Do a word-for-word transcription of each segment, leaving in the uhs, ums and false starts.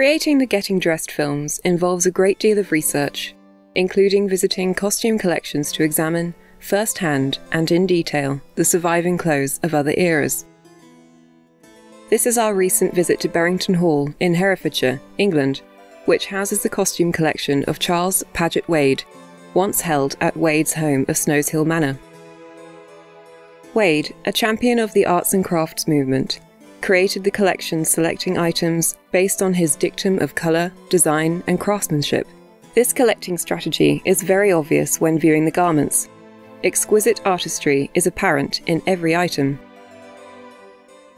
Creating the Getting Dressed films involves a great deal of research, including visiting costume collections to examine, first-hand and in detail, the surviving clothes of other eras. This is our recent visit to Berrington Hall in Herefordshire, England, which houses the costume collection of Charles Paget Wade, once held at Wade's home of Snowshill Manor. Wade, a champion of the Arts and Crafts movement, created the collection selecting items based on his dictum of colour, design and craftsmanship. This collecting strategy is very obvious when viewing the garments. Exquisite artistry is apparent in every item.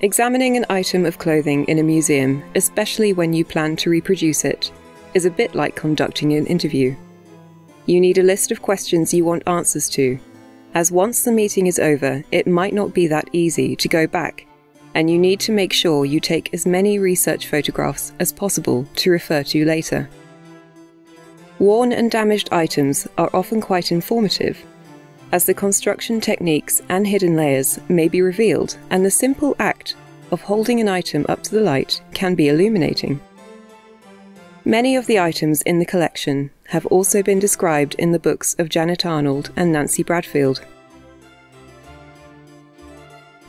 Examining an item of clothing in a museum, especially when you plan to reproduce it, is a bit like conducting an interview. You need a list of questions you want answers to, as once the meeting is over, it might not be that easy to go back, and you need to make sure you take as many research photographs as possible to refer to later. Worn and damaged items are often quite informative, as the construction techniques and hidden layers may be revealed, and the simple act of holding an item up to the light can be illuminating. Many of the items in the collection have also been described in the books of Janet Arnold and Nancy Bradfield.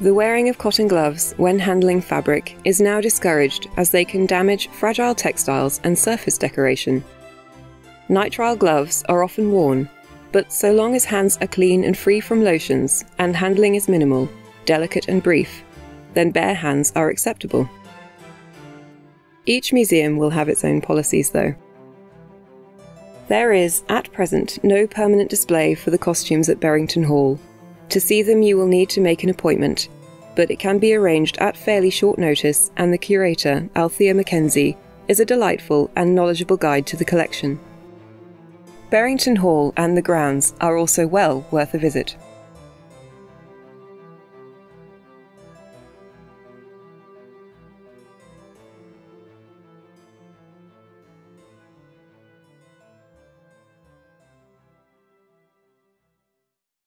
The wearing of cotton gloves when handling fabric is now discouraged, as they can damage fragile textiles and surface decoration. Nitrile gloves are often worn, but so long as hands are clean and free from lotions, and handling is minimal, delicate and brief, then bare hands are acceptable. Each museum will have its own policies though. There is, at present, no permanent display for the costumes at Berrington Hall. To see them you will need to make an appointment, but it can be arranged at fairly short notice, and the curator, Althea Mackenzie, is a delightful and knowledgeable guide to the collection. Berrington Hall and the grounds are also well worth a visit.